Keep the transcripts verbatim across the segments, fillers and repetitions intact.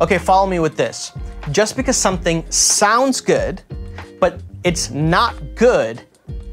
Okay, follow me with this. Just because something sounds good, but it's not good,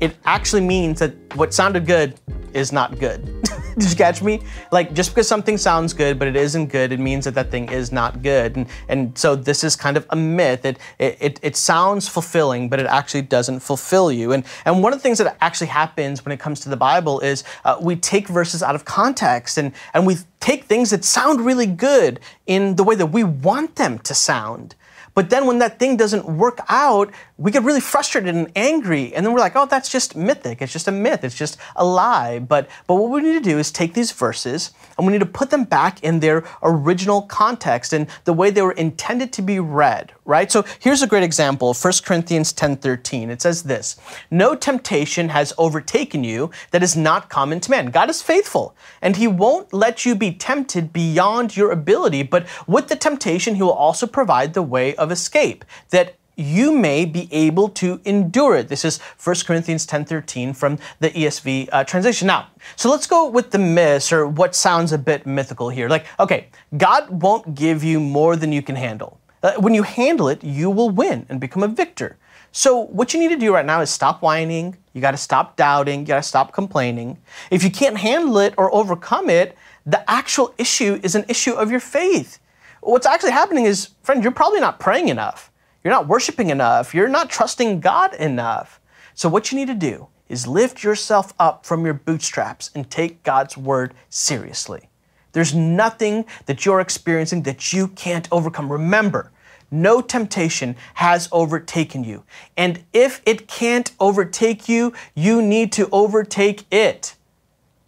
it actually means that what sounded good is not good. Did you catch me? Like, just because something sounds good, but it isn't good, it means that that thing is not good. And, and so this is kind of a myth. It, it, it sounds fulfilling, but it actually doesn't fulfill you. And, and one of the things that actually happens when it comes to the Bible is uh, we take verses out of context and, and we take things that sound really good in the way that we want them to sound. But then when that thing doesn't work out, we get really frustrated and angry. And then we're like, oh, that's just mythic. It's just a myth. It's just a lie. But, but what we need to do is take these verses and we need to put them back in their original context and the way they were intended to be read, right? So here's a great example, First Corinthians ten thirteen. It says this, "No temptation has overtaken you that is not common to man. God is faithful, and he won't let you be tempted beyond your ability, but with the temptation, he will also provide the way of escape, that you may be able to endure it." This is First Corinthians ten thirteen from the E S V uh, translation. Now, so let's go with the myths, or what sounds a bit mythical here. Like, okay, God won't give you more than you can handle. Uh, when you handle it, you will win and become a victor. So what you need to do right now is stop whining. You got to stop doubting. You got to stop complaining. If you can't handle it or overcome it, the actual issue is an issue of your faith. What's actually happening is, friend, you're probably not praying enough. You're not worshiping enough. You're not trusting God enough. So what you need to do is lift yourself up from your bootstraps and take God's word seriously. There's nothing that you're experiencing that you can't overcome. Remember, no temptation has overtaken you. And if it can't overtake you, you need to overtake it.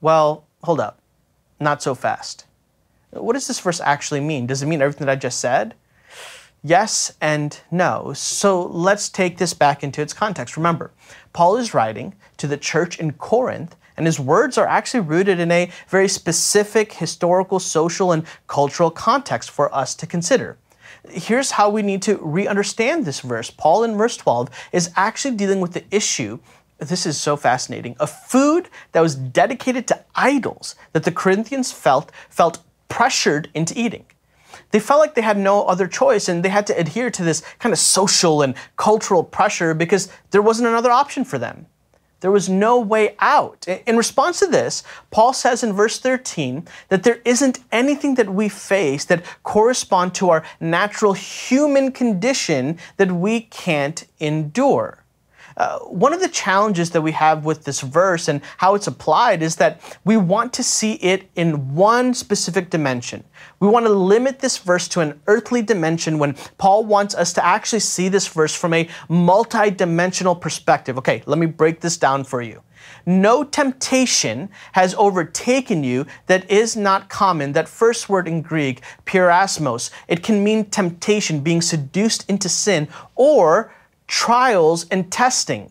Well, hold up. Not so fast. What does this verse actually mean? Does it mean everything that I just said? Yes and no. So let's take this back into its context. Remember, Paul is writing to the church in Corinth, and his words are actually rooted in a very specific historical, social, and cultural context for us to consider. Here's how we need to re-understand this verse. Paul in verse twelve is actually dealing with the issue, this is so fascinating, of food that was dedicated to idols that the Corinthians felt felt pressured into eating. They felt like they had no other choice and they had to adhere to this kind of social and cultural pressure because there wasn't another option for them. There was no way out. In response to this, Paul says in verse thirteen that there isn't anything that we face that corresponds to our natural human condition that we can't endure. Uh, one of the challenges that we have with this verse and how it's applied is that we want to see it in one specific dimension. We want to limit this verse to an earthly dimension when Paul wants us to actually see this verse from a multi-dimensional perspective. Okay, let me break this down for you. No temptation has overtaken you that is not common. That first word in Greek, peirasmos, it can mean temptation, being seduced into sin, or trials and testing.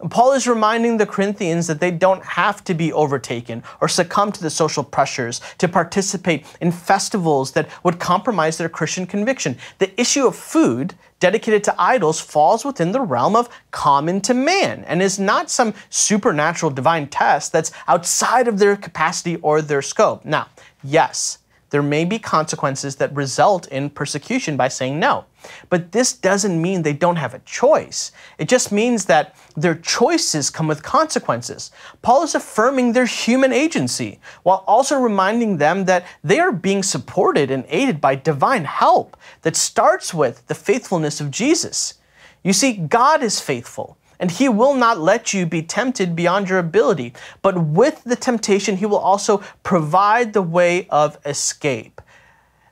And Paul is reminding the Corinthians that they don't have to be overtaken or succumb to the social pressures to participate in festivals that would compromise their Christian conviction. The issue of food dedicated to idols falls within the realm of common to man and is not some supernatural divine test that's outside of their capacity or their scope. Now, yes, there may be consequences that result in persecution by saying no. But this doesn't mean they don't have a choice. It just means that their choices come with consequences. Paul is affirming their human agency, while also reminding them that they are being supported and aided by divine help that starts with the faithfulness of Jesus. You see, God is faithful, and he will not let you be tempted beyond your ability. But with the temptation, he will also provide the way of escape,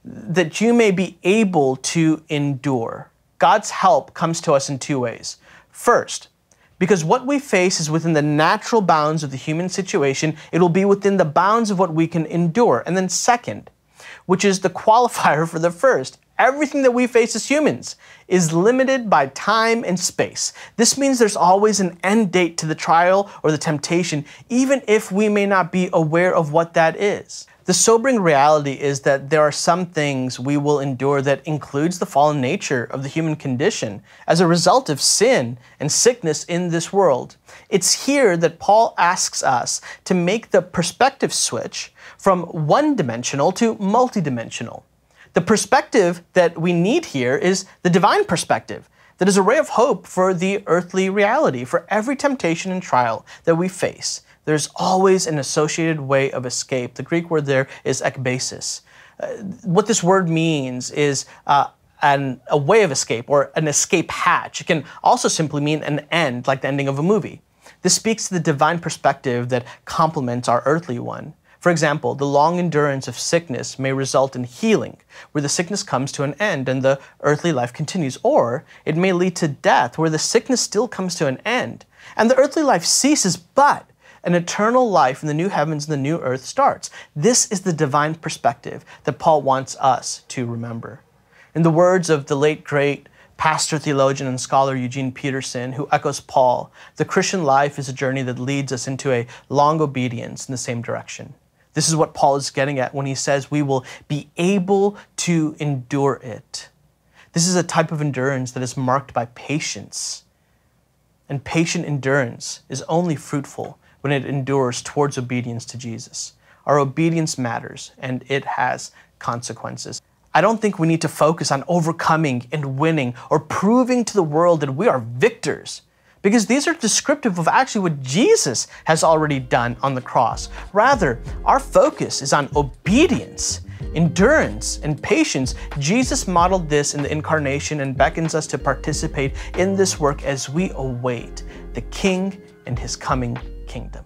that you may be able to endure. God's help comes to us in two ways. First, because what we face is within the natural bounds of the human situation, it will be within the bounds of what we can endure. And then second, which is the qualifier for the first, everything that we face as humans is limited by time and space. This means there's always an end date to the trial or the temptation, even if we may not be aware of what that is. The sobering reality is that there are some things we will endure that includes the fallen nature of the human condition as a result of sin and sickness in this world. It's here that Paul asks us to make the perspective switch from one-dimensional to multidimensional. The perspective that we need here is the divine perspective that is a ray of hope for the earthly reality. For every temptation and trial that we face, there's always an associated way of escape. The Greek word there is ekbasis. Uh, what this word means is uh, an, a way of escape or an escape hatch. It can also simply mean an end, like the ending of a movie. This speaks to the divine perspective that complements our earthly one. For example, the long endurance of sickness may result in healing, where the sickness comes to an end and the earthly life continues, or it may lead to death, where the sickness still comes to an end and the earthly life ceases, but an eternal life in the new heavens and the new earth starts. This is the divine perspective that Paul wants us to remember. In the words of the late great pastor, theologian, and scholar Eugene Peterson, who echoes Paul, the Christian life is a journey that leads us into a long obedience in the same direction. This is what Paul is getting at when he says we will be able to endure it. This is a type of endurance that is marked by patience. And patient endurance is only fruitful when it endures towards obedience to Jesus. Our obedience matters, and it has consequences. I don't think we need to focus on overcoming and winning or proving to the world that we are victors, because these are descriptive of actually what Jesus has already done on the cross. Rather, our focus is on obedience, endurance, and patience. Jesus modeled this in the incarnation and beckons us to participate in this work as we await the King and his coming kingdom.